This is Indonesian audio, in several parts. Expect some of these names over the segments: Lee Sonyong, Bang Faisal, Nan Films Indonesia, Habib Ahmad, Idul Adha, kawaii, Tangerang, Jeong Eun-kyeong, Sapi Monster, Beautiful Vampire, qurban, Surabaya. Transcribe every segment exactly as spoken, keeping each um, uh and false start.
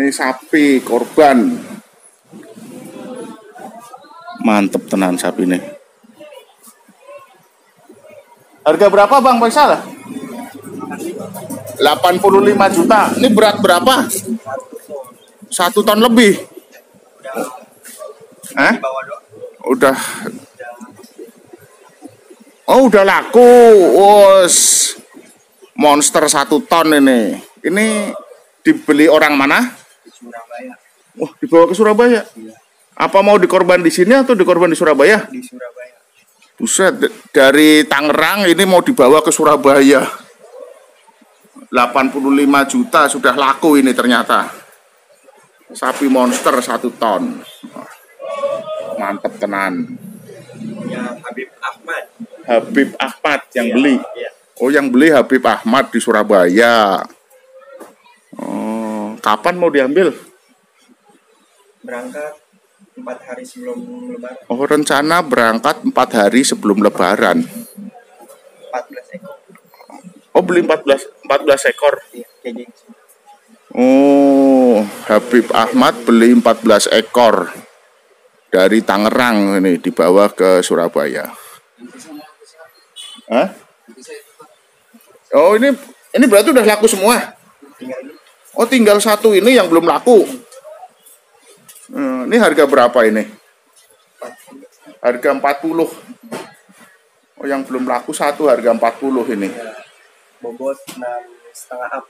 ini sapi korban. Mantep tenan sapi ini. Harga berapa Bang Faisal? delapan puluh lima juta. Ini berat berapa? Satu ton lebih. Hah? Udah. Oh udah laku. Wos. Monster satu ton ini. Ini dibeli orang mana? Surabaya. Wah, dibawa ke Surabaya. Iya. Apa mau dikorban di sini atau dikorban di Surabaya? Di Surabaya. Buset, dari Tangerang ini mau dibawa ke Surabaya. delapan puluh lima juta sudah laku ini ternyata. Sapi monster satu ton. Mantep tenan. Ya, Habib Ahmad. Habib Ahmad yang iya, beli. Iya. Oh, yang beli Habib Ahmad di Surabaya. Oh, kapan mau diambil? Berangkat empat hari sebelum Lebaran. Oh, rencana berangkat empat hari sebelum Lebaran. empat belas ekor. Oh, beli empat belas ekor. Iya, kayak gini. Oh, Habib Ahmad beli empat belas ekor dari Tangerang ini dibawa ke Surabaya. Hah? Oh ini ini berarti udah laku semua. Oh tinggal satu ini yang belum laku. Hmm, ini harga berapa ini? Harga empat puluh. Oh yang belum laku satu harga empat puluh ini. Bobot enam setengah.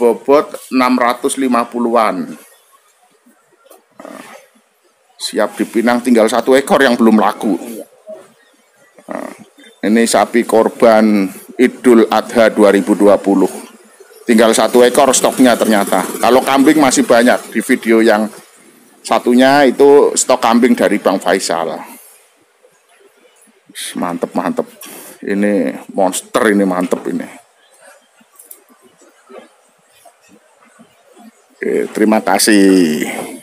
Bobot enam ratus lima puluhan. Siap dipinang, tinggal satu ekor yang belum laku. Ini sapi korban Idul Adha dua ribu dua puluh. Tinggal satu ekor stoknya ternyata. Kalau kambing masih banyak. Di video yang satunya itu stok kambing dari Bang Faisal. Mantep-mantep. Ini monster ini mantep ini. Oke, terima kasih.